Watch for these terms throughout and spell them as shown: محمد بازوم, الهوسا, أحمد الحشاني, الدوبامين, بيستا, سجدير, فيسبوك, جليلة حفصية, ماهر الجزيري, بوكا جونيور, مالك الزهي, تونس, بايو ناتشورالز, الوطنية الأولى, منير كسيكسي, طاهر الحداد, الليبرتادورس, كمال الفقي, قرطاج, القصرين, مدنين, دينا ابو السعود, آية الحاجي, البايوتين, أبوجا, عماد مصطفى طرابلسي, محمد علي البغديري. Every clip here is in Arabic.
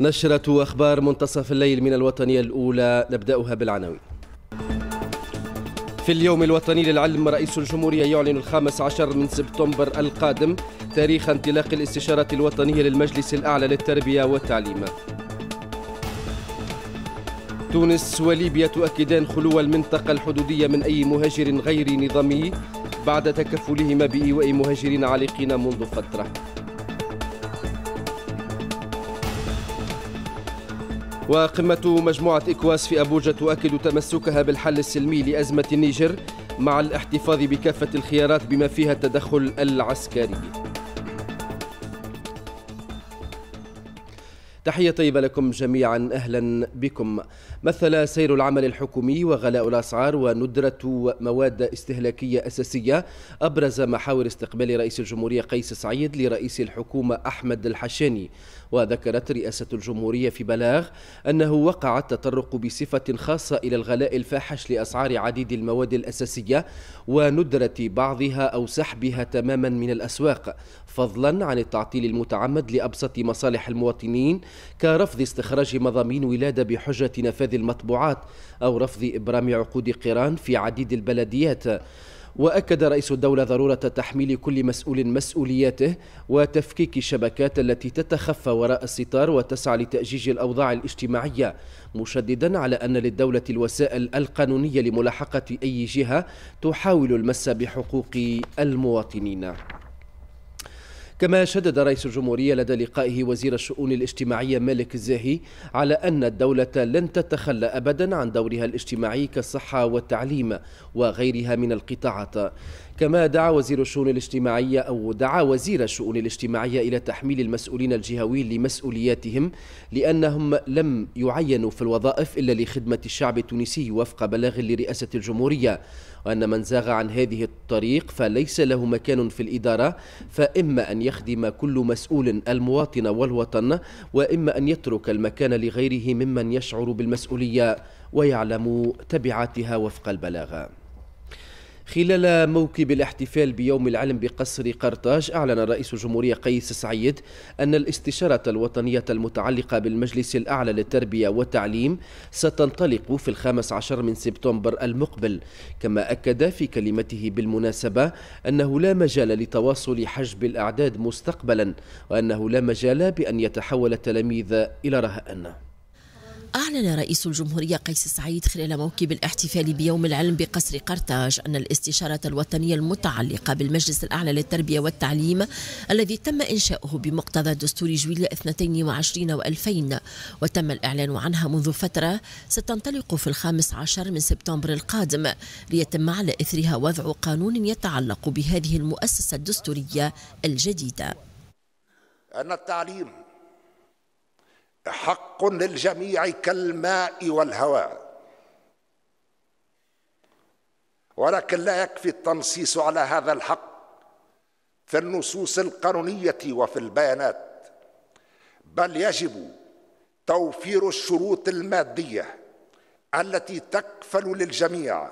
نشرة أخبار منتصف الليل من الوطنية الأولى نبدأها بالعناوين. في اليوم الوطني للعلم رئيس الجمهورية يعلن 15 سبتمبر القادم تاريخ انطلاق الاستشارة الوطنية للمجلس الأعلى للتربية والتعليم. تونس وليبيا تؤكدان خلو المنطقة الحدودية من أي مهاجر غير نظامي بعد تكفلهما بإيواء مهاجرين عالقين منذ فترة. وقمة مجموعة إيكواس في أبوجا تؤكد تمسكها بالحل السلمي لأزمة النيجر مع الاحتفاظ بكافة الخيارات بما فيها التدخل العسكري. تحية طيبة لكم جميعا، أهلا بكم. مثل سير العمل الحكومي وغلاء الأسعار وندرة مواد استهلاكية أساسية أبرز محاور استقبال رئيس الجمهورية قيس سعيد لرئيس الحكومة أحمد الحشاني. وذكرت رئاسة الجمهورية في بلاغ أنه وقع التطرق بصفة خاصة إلى الغلاء الفاحش لأسعار عديد المواد الأساسية وندرة بعضها أو سحبها تماما من الأسواق، فضلا عن التعطيل المتعمد لأبسط مصالح المواطنين كرفض استخراج مضامين ولادة بحجة نفاذ المطبوعات أو رفض إبرام عقود قران في عديد البلديات. وأكد رئيس الدولة ضرورة تحميل كل مسؤول مسؤولياته وتفكيك الشبكات التي تتخفى وراء الستار وتسعى لتأجيج الأوضاع الاجتماعية، مشددا على أن للدولة الوسائل القانونية لملاحقة أي جهة تحاول المس بحقوق المواطنين. كما شدد رئيس الجمهورية لدى لقائه وزير الشؤون الاجتماعية مالك الزهي على أن الدولة لن تتخلى أبدا عن دورها الاجتماعي كالصحة والتعليم وغيرها من القطاعات. كما دعا وزير الشؤون الاجتماعية إلى تحميل المسؤولين الجهويين لمسؤولياتهم، لأنهم لم يعينوا في الوظائف إلا لخدمة الشعب التونسي وفق بلاغ لرئاسة الجمهورية، وأن من زاغ عن هذه الطريق فليس له مكان في الإدارة، فإما أن يخدم كل مسؤول المواطن والوطن، وإما أن يترك المكان لغيره ممن يشعر بالمسؤولية ويعلم تبعاتها وفق البلاغ. خلال موكب الاحتفال بيوم العلم بقصر قرطاج، أعلن رئيس الجمهورية قيس سعيد أن الاستشارة الوطنية المتعلقة بالمجلس الأعلى للتربية والتعليم ستنطلق في 15 سبتمبر المقبل. كما أكد في كلمته بالمناسبة أنه لا مجال لتواصل حجب الأعداد مستقبلا، وأنه لا مجال بأن يتحول التلاميذ إلى رهائن. أعلن رئيس الجمهورية قيس سعيد خلال موكب الاحتفال بيوم العلم بقصر قرطاج أن الاستشارة الوطنية المتعلقة بالمجلس الأعلى للتربية والتعليم الذي تم إنشاؤه بمقتضى دستور جويلية 22 و2000 وتم الإعلان عنها منذ فترة ستنطلق في 15 سبتمبر القادم، ليتم على إثرها وضع قانون يتعلق بهذه المؤسسة الدستورية الجديدة. أن التعليم حق للجميع كالماء والهواء، ولكن لا يكفي التنصيص على هذا الحق في النصوص القانونية وفي البيانات، بل يجب توفير الشروط المادية التي تكفل للجميع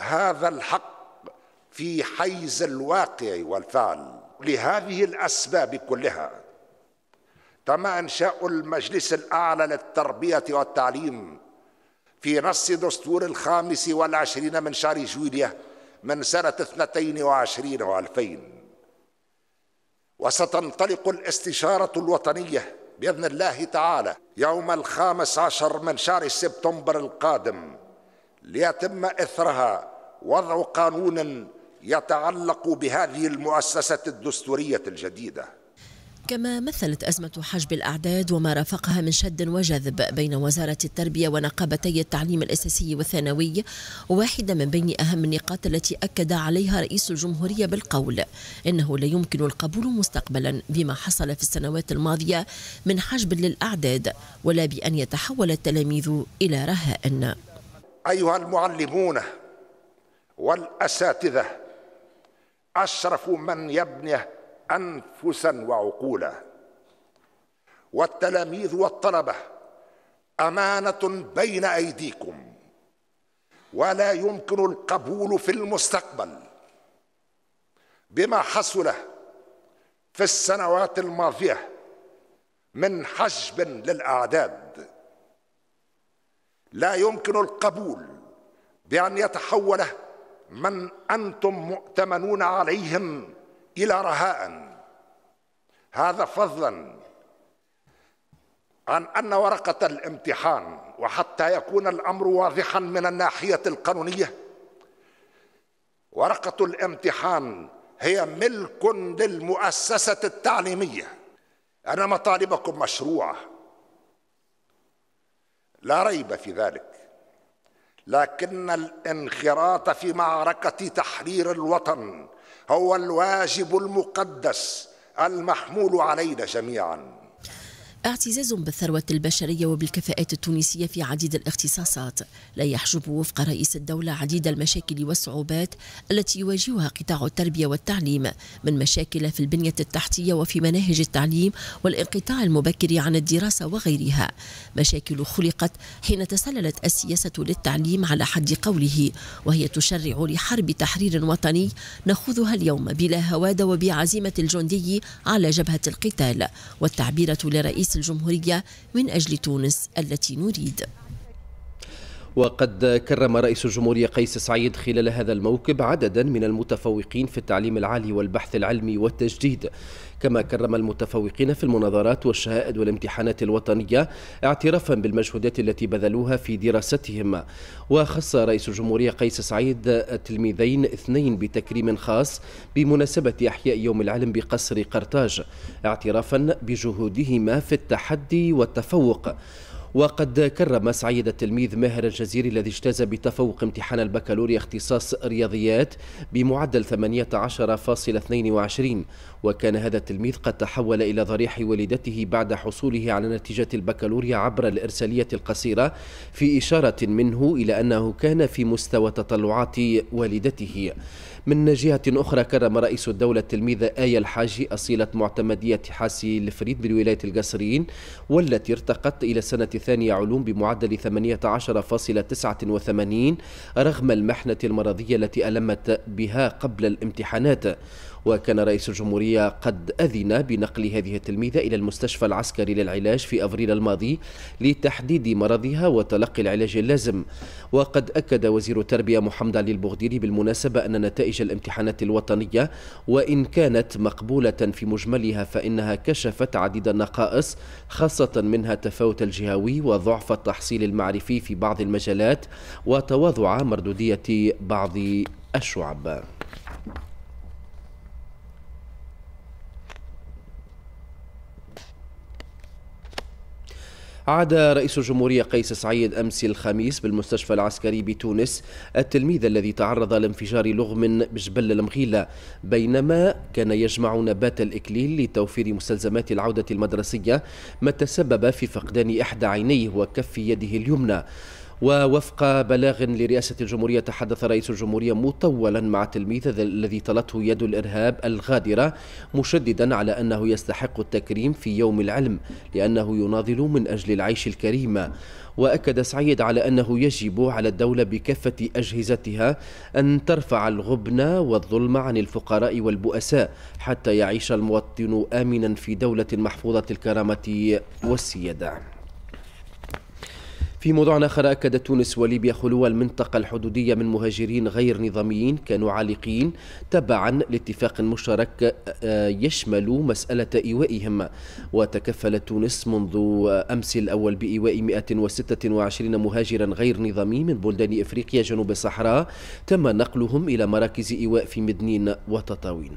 هذا الحق في حيز الواقع والفعل. لهذه الأسباب كلها تم إنشاء المجلس الأعلى للتربية والتعليم في نص دستور 25 من شهر جويلية من سنة 22 و2000. وستنطلق الاستشارة الوطنية بإذن الله تعالى يوم 15 من شهر سبتمبر القادم، ليتم إثرها وضع قانون يتعلق بهذه المؤسسة الدستورية الجديدة. كما مثلت أزمة حجب الأعداد وما رافقها من شد وجذب بين وزارة التربية ونقابتي التعليم الأساسي والثانوي واحدة من بين أهم النقاط التي أكد عليها رئيس الجمهورية بالقول إنه لا يمكن القبول مستقبلا بما حصل في السنوات الماضية من حجب للأعداد، ولا بأن يتحول التلاميذ إلى رهائن. أيها المعلمون والأساتذة، أشرف من يبني أنفسا وعقولا، والتلاميذ والطلبة أمانة بين أيديكم، ولا يمكن القبول في المستقبل بما حصل في السنوات الماضية من حجب للأعداد. لا يمكن القبول بأن يتحول من أنتم مؤتمنون عليهم إلى رهائن، هذا فضلا عن أن ورقة الامتحان، وحتى يكون الأمر واضحا من الناحية القانونية، ورقة الامتحان هي ملك للمؤسسة التعليمية. أنا مطالبكم مشروعة لا ريب في ذلك، لكن الانخراط في معركة تحرير الوطن هو الواجب المقدس المحمول علينا جميعا. اعتزاز بالثروة البشرية وبالكفاءات التونسية في عديد الاختصاصات لا يحجب وفق رئيس الدولة عديد المشاكل والصعوبات التي يواجهها قطاع التربية والتعليم من مشاكل في البنية التحتية وفي مناهج التعليم والانقطاع المبكر عن الدراسة وغيرها، مشاكل خلقت حين تسللت السياسة للتعليم على حد قوله، وهي تشرع لحرب تحرير وطني نخوضها اليوم بلا هوادة وبعزيمة الجندي على جبهة القتال، والتعبيرة لرئيس الجمهورية من أجل تونس التي نريد. وقد كرم رئيس الجمهورية قيس سعيد خلال هذا الموكب عددا من المتفوقين في التعليم العالي والبحث العلمي والتجديد، كما كرم المتفوقين في المناظرات والشهائد والامتحانات الوطنية اعترافا بالمجهودات التي بذلوها في دراستهم. وخص رئيس الجمهورية قيس سعيد تلميذين اثنين بتكريم خاص بمناسبة إحياء يوم العلم بقصر قرطاج اعترافا بجهودهما في التحدي والتفوق. وقد كرم سعيد التلميذ ماهر الجزيري الذي اجتاز بتفوق امتحان البكالوريا اختصاص رياضيات بمعدل 18.22، وكان هذا التلميذ قد تحول إلى ضريح والدته بعد حصوله على نتيجة البكالوريا عبر الإرسالية القصيرة، في إشارة منه إلى أنه كان في مستوى تطلعات والدته. من جهة أخرى كرم رئيس الدولة التلميذة آية الحاجي أصيلة معتمدية حاسي الفريد بالولاية القصرين، والتي ارتقت إلى سنة ثانية علوم بمعدل 18.89 رغم المحنة المرضية التي ألمت بها قبل الامتحانات. وكان رئيس الجمهورية قد أذن بنقل هذه التلميذة إلى المستشفى العسكري للعلاج في أفريل الماضي لتحديد مرضها وتلقي العلاج اللازم. وقد أكد وزير التربية محمد علي البغديري بالمناسبة أن نتائج الامتحانات الوطنية وإن كانت مقبولة في مجملها فإنها كشفت عديد النقائص، خاصة منها التفاوت الجهوي وضعف التحصيل المعرفي في بعض المجالات وتواضع مردودية بعض الشعب. عاد رئيس الجمهورية قيس سعيد أمس الخميس بالمستشفى العسكري بتونس التلميذ الذي تعرض لانفجار لغم بجبل المغيلة بينما كان يجمع نبات الإكليل لتوفير مستلزمات العودة المدرسية، ما تسبب في فقدان إحدى عينيه وكف يده اليمنى. ووفق بلاغ لرئاسة الجمهورية تحدث رئيس الجمهورية مطولا مع تلميذ الذي طلته يد الإرهاب الغادرة، مشددا على أنه يستحق التكريم في يوم العلم لأنه يناضل من أجل العيش الكريم. وأكد سعيد على أنه يجب على الدولة بكافة أجهزتها أن ترفع الغبن والظلم عن الفقراء والبؤساء حتى يعيش المواطن آمنا في دولة محفوظة الكرامة والسيادة. في موضوع آخر، أكدت تونس وليبيا خلو المنطقة الحدودية من مهاجرين غير نظاميين كانوا عالقين تبعا لاتفاق مشترك يشمل مسألة إيوائهم. وتكفلت تونس منذ أمس الأول بإيواء 126 مهاجرا غير نظامي من بلدان إفريقيا جنوب الصحراء تم نقلهم إلى مراكز إيواء في مدنين وتطاوين.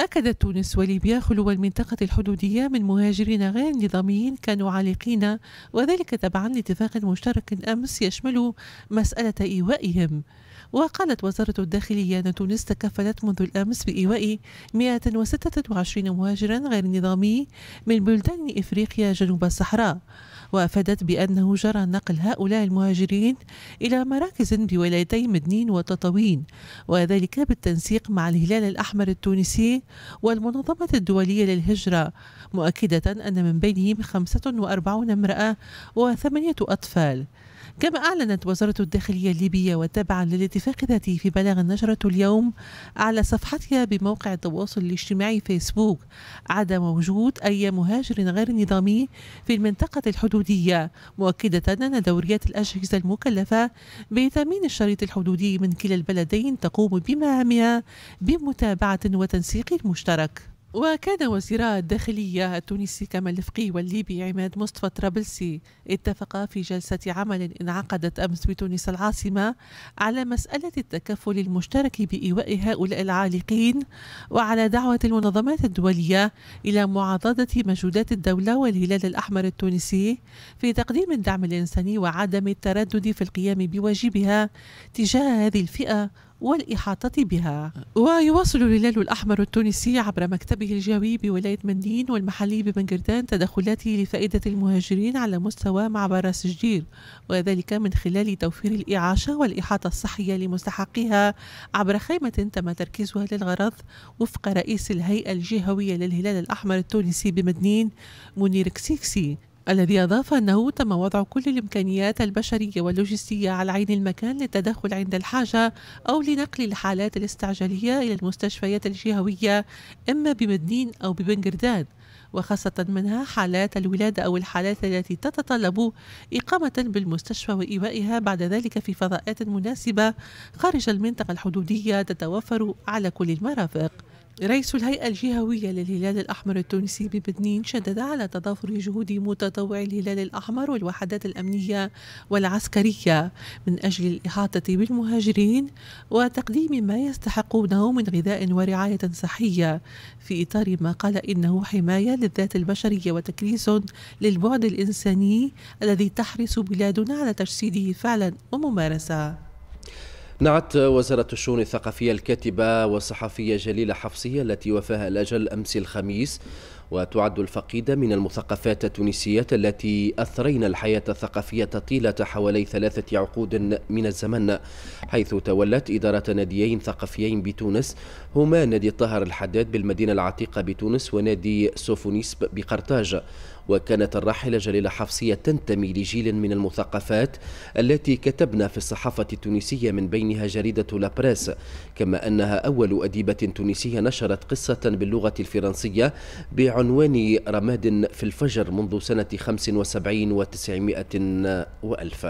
أكدت تونس وليبيا خلو المنطقة الحدودية من مهاجرين غير نظاميين كانوا عالقين، وذلك تبعا لاتفاق مشترك أمس يشمل مسألة إيوائهم. وقالت وزارة الداخلية أن تونس تكفلت منذ الأمس بإيواء 126 مهاجرا غير نظامي من بلدان إفريقيا جنوب الصحراء، وأفادت بأنه جرى نقل هؤلاء المهاجرين إلى مراكز بولايتي مدنين وتطاوين، وذلك بالتنسيق مع الهلال الأحمر التونسي والمنظمة الدولية للهجرة، مؤكدة أن من بينهم 45 امرأة و8 أطفال. كما أعلنت وزارة الداخلية الليبية وتابعا للاتفاق ذاته في بلاغ نشرته اليوم على صفحتها بموقع التواصل الاجتماعي فيسبوك عدم وجود أي مهاجر غير نظامي في المنطقة الحدودية، مؤكدة أن دوريات الأجهزة المكلفة بتأمين الشريط الحدودي من كلا البلدين تقوم بمهامها بمتابعة وتنسيق المشترك. وكان وزيرا الداخلية التونسي كمال الفقي والليبي عماد مصطفى طرابلسي اتفقا في جلسة عمل انعقدت أمس بتونس العاصمة على مسألة التكفل المشترك بإيواء هؤلاء العالقين، وعلى دعوة المنظمات الدولية إلى معاضدة مجهودات الدولة والهلال الأحمر التونسي في تقديم الدعم الإنساني وعدم التردد في القيام بواجبها تجاه هذه الفئة والإحاطة بها. ويواصل الهلال الأحمر التونسي عبر مكتبه الجوي بولاية مندين والمحلي ببنجردان تدخلاته لفائدة المهاجرين على مستوى معبر سجدير، وذلك من خلال توفير الإعاشة والإحاطة الصحية لمستحقيها عبر خيمة تم تركيزها للغرض وفق رئيس الهيئة الجهوية للهلال الأحمر التونسي بمدنين منير كسيكسي، الذي أضاف أنه تم وضع كل الإمكانيات البشرية واللوجستية على عين المكان للتدخل عند الحاجة أو لنقل الحالات الاستعجالية إلى المستشفيات الجهوية إما بمدنين أو ببنجردان، وخاصة منها حالات الولادة أو الحالات التي تتطلب إقامة بالمستشفى وإيوائها بعد ذلك في فضاءات مناسبة خارج المنطقة الحدودية تتوفر على كل المرافق. رئيس الهيئة الجهوية للهلال الأحمر التونسي ببنين شدد على تضافر جهود متطوعي الهلال الأحمر والوحدات الأمنية والعسكرية من أجل الإحاطة بالمهاجرين وتقديم ما يستحقونه من غذاء ورعاية صحية في إطار ما قال إنه حماية للذات البشرية وتكريس للبعد الإنساني الذي تحرص بلادنا على تجسيده فعلا وممارسة. نعت وزارة الشؤون الثقافية الكاتبة والصحفية جليلة حفصية التي وفاها الأجل أمس الخميس، وتعد الفقيدة من المثقفات التونسية التي أثرين الحياة الثقافية طيلة حوالي 3 عقود من الزمن، حيث تولت إدارة ناديين ثقافيين بتونس هما نادي طاهر الحداد بالمدينة العتيقة بتونس ونادي سوفونيسب بقرطاج. وكانت الراحلة جليلة حفصية تنتمي لجيل من المثقفات التي كتبنا في الصحافة التونسية، من بينها جريدة لابريس، كما أنها أول أديبة تونسية نشرت قصة باللغة الفرنسية بعنوان رماد في الفجر منذ سنة 75 و900 وألف.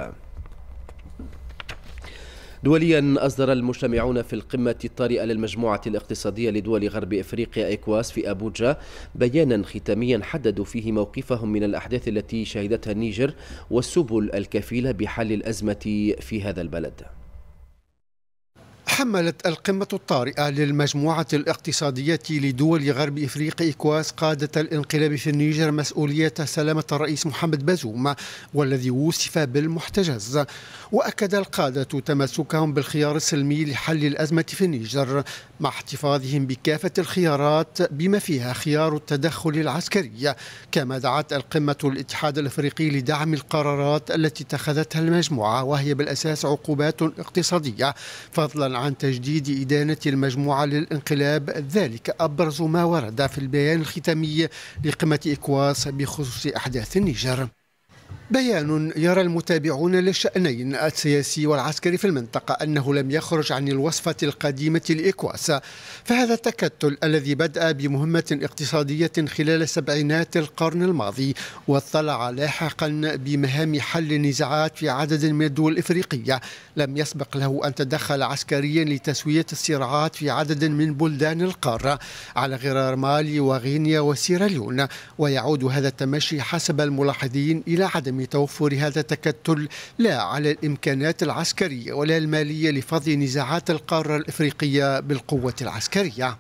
دوليا أصدر المجتمعون في القمة الطارئة للمجموعة الاقتصادية لدول غرب إفريقيا إيكواس في أبوجا بيانا ختاميا حددوا فيه موقفهم من الأحداث التي شهدتها النيجر والسبل الكفيلة بحل الأزمة في هذا البلد. حملت القمة الطارئة للمجموعة الاقتصادية لدول غرب إفريقيا إيكواس قادة الانقلاب في النيجر مسؤولية سلامة الرئيس محمد بازوم والذي وصف بالمحتجز، وأكد القادة تمسكهم بالخيار السلمي لحل الأزمة في النيجر مع احتفاظهم بكافة الخيارات بما فيها خيار التدخل العسكري. كما دعت القمة الاتحاد الأفريقي لدعم القرارات التي اتخذتها المجموعة وهي بالأساس عقوبات اقتصادية، فضلا عن تجديد إدانة المجموعة للانقلاب، ذلك أبرز ما ورد في البيان الختامي لقمة إيكواس بخصوص أحداث النيجر. بيان يرى المتابعون للشأنين السياسي والعسكري في المنطقة أنه لم يخرج عن الوصفة القديمة لإيكواس، فهذا التكتل الذي بدأ بمهمة اقتصادية خلال سبعينات القرن الماضي واطلع لاحقا بمهام حل النزاعات في عدد من الدول الإفريقية لم يسبق له أن تدخل عسكريا لتسوية الصراعات في عدد من بلدان القارة على غرار مالي وغينيا وسيراليون، ويعود هذا التمشي حسب الملاحظين إلى عدم توفر هذا التكتل لا على الإمكانات العسكرية ولا المالية لفض نزاعات القارة الإفريقية بالقوة العسكرية.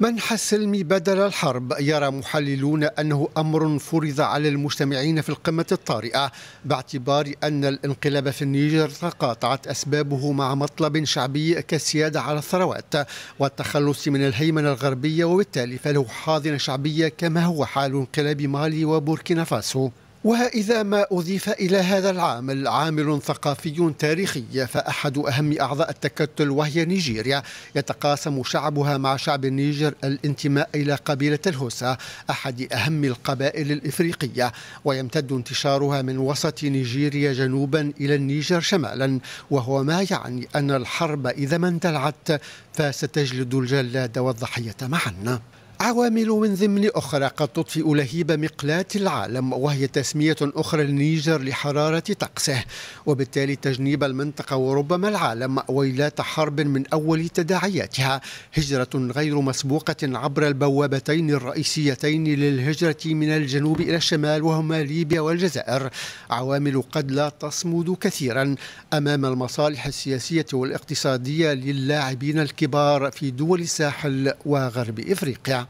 منح السلم بدل الحرب يرى محللون أنه أمر فرض على المجتمعين في القمة الطارئة باعتبار أن الانقلاب في النيجر تقاطعت أسبابه مع مطلب شعبي كالسيادة على الثروات والتخلص من الهيمنة الغربية، وبالتالي فله حاضنة شعبية كما هو حال انقلاب مالي وبوركينا فاسو. وإذا ما أضيف إلى هذا العامل عامل ثقافي تاريخي، فأحد أهم أعضاء التكتل وهي نيجيريا يتقاسم شعبها مع شعب النيجر الانتماء إلى قبيلة الهوسا أحد أهم القبائل الإفريقية، ويمتد انتشارها من وسط نيجيريا جنوبا إلى النيجر شمالا، وهو ما يعني أن الحرب إذا ما اندلعت فستجلد الجلاد والضحية معا. عوامل من ضمن أخرى قد تطفئ لهيب مقلاة العالم، وهي تسمية أخرى للنيجر لحرارة طقسه، وبالتالي تجنيب المنطقة وربما العالم ويلات حرب من أول تداعياتها، هجرة غير مسبوقة عبر البوابتين الرئيسيتين للهجرة من الجنوب إلى الشمال وهما ليبيا والجزائر، عوامل قد لا تصمد كثيرا أمام المصالح السياسية والاقتصادية للاعبين الكبار في دول الساحل وغرب إفريقيا.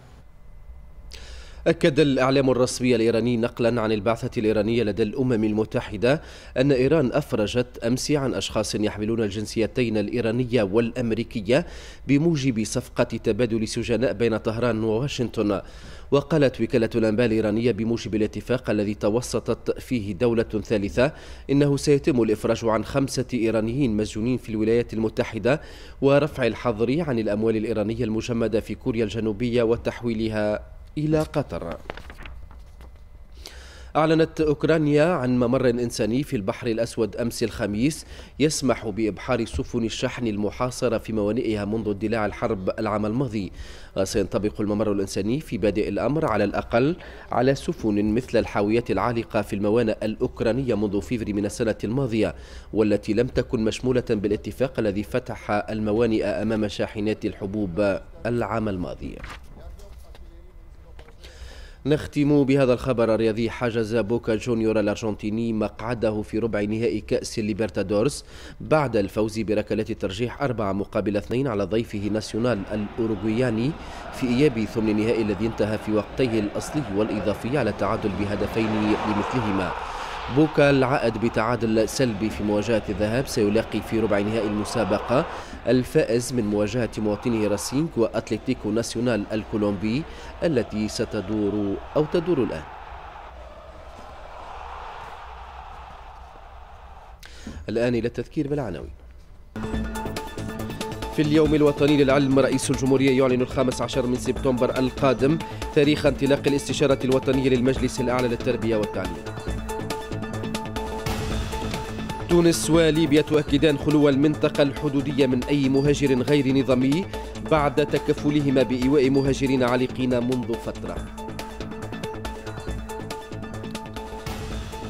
أكد الإعلام الرسمي الإيراني نقلا عن البعثة الإيرانية لدى الأمم المتحدة أن إيران أفرجت أمس عن أشخاص يحملون الجنسيتين الإيرانية والأمريكية بموجب صفقة تبادل سجناء بين طهران وواشنطن. وقالت وكالة الأنباء الإيرانية بموجب الاتفاق الذي توسطت فيه دولة ثالثة إنه سيتم الإفراج عن 5 إيرانيين مسجونين في الولايات المتحدة ورفع الحظر عن الأموال الإيرانية المجمدة في كوريا الجنوبية وتحويلها إلى قطر. أعلنت أوكرانيا عن ممر إنساني في البحر الأسود أمس الخميس يسمح بإبحار سفن الشحن المحاصرة في موانئها منذ اندلاع الحرب العام الماضي. سينطبق الممر الإنساني في بادئ الأمر على الأقل على سفن مثل الحاويات العالقة في الموانئ الأوكرانية منذ فيفري من السنة الماضية، والتي لم تكن مشمولة بالاتفاق الذي فتح الموانئ أمام شاحنات الحبوب العام الماضي. نختم بهذا الخبر الرياضي. حجز بوكا جونيور الأرجنتيني مقعده في ربع نهائي كأس الليبرتادورس بعد الفوز بركلات الترجيح 4-2 على ضيفه ناسيونال الأوروغوياني في إياب ثمن النهائي الذي انتهى في وقتيه الأصلي والإضافي على تعادل بهدفين لمثلهما. بوكا العائد بتعادل سلبي في مواجهة الذهاب سيلاقي في ربع نهائي المسابقة الفائز من مواجهة مواطنه راسينج وأتلتيكو ناسيونال الكولومبي التي تدور الآن. إلى التذكير بالعناوين. في اليوم الوطني للعلم، رئيس الجمهورية يعلن 15 سبتمبر القادم تاريخ انطلاق الاستشارة الوطنية للمجلس الأعلى للتربية والتعليم. تونس وليبيا تؤكدان خلو المنطقة الحدودية من أي مهاجر غير نظامي بعد تكفلهما بإيواء مهاجرين عالقين منذ فترة.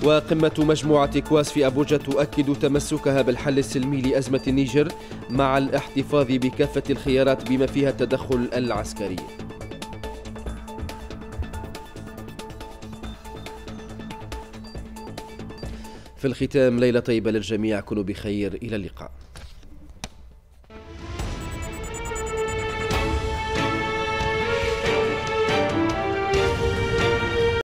وقمة مجموعة إيكواس في أبوجا تؤكد تمسكها بالحل السلمي لأزمة النيجر مع الاحتفاظ بكافة الخيارات بما فيها التدخل العسكري. في الختام، ليلة طيبة للجميع، كونوا بخير، إلى اللقاء.